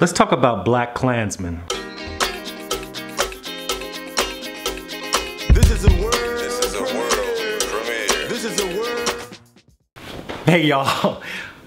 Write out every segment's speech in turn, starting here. Let's talk about BlacKklansman. This is a world premiere. This is a world. Hey y'all.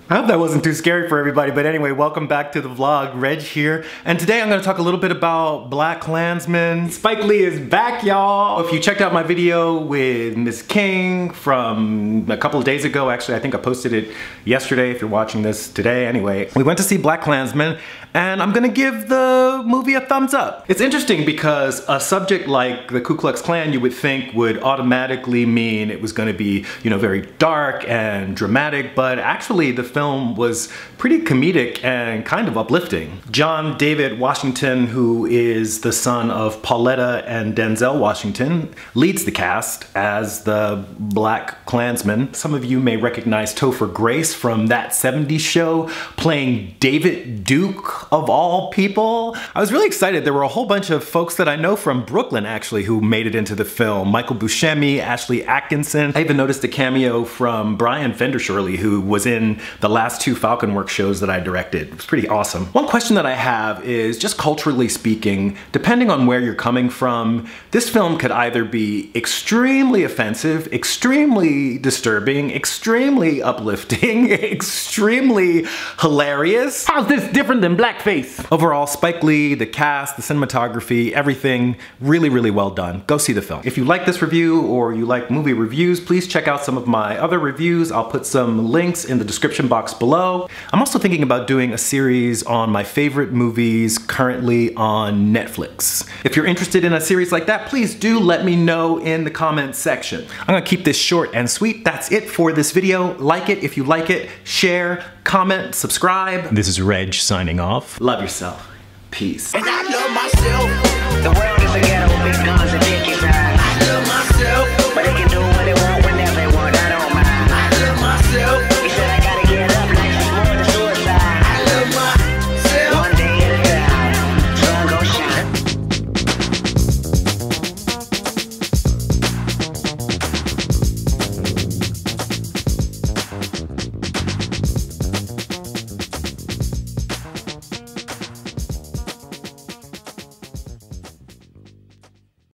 I hope that wasn't too scary for everybody, but anyway, welcome back to the vlog. Reg here, and today I'm gonna talk a little bit about BlacKklansman. Spike Lee is back, y'all. If you checked out my video with Miss King from a couple of days ago, actually I think I posted it yesterday if you're watching this today, anyway. We went to see BlacKklansman, and I'm gonna give the movie a thumbs up. It's interesting because a subject like the Ku Klux Klan you would think would automatically mean it was gonna be, you know, very dark and dramatic, but actually the film was pretty comedic and kind of uplifting. John David Washington, who is the son of Pauletta and Denzel Washington, leads the cast as the BlacKklansman. Some of you may recognize Topher Grace from That 70s Show, playing David Duke of all people. I was really excited. There were a whole bunch of folks that I know from Brooklyn, actually, who made it into the film. Michael Buscemi, Ashley Atkinson. I even noticed a cameo from Brian Fender Shirley, who was in the last two Falcon Works shows that I directed. It was pretty awesome. One question that I have is, just culturally speaking, depending on where you're coming from, this film could either be extremely offensive, extremely disturbing, extremely uplifting, extremely hilarious. How's this different than blackface? Overall, Spike Lee, the cast, the cinematography, everything really, really well done. Go see the film. If you like this review or you like movie reviews, please check out some of my other reviews. I'll put some links in the description box below. I'm also thinking about doing a series on my favorite movies currently on Netflix. If you're interested in a series like that, please do let me know in the comments section. I'm gonna keep this short and sweet. That's it for this video. Like it if you like it, share, comment, subscribe. This is Reg signing off. Love yourself. Peace. And I love myself. The world is a ghetto with guns and dick inside.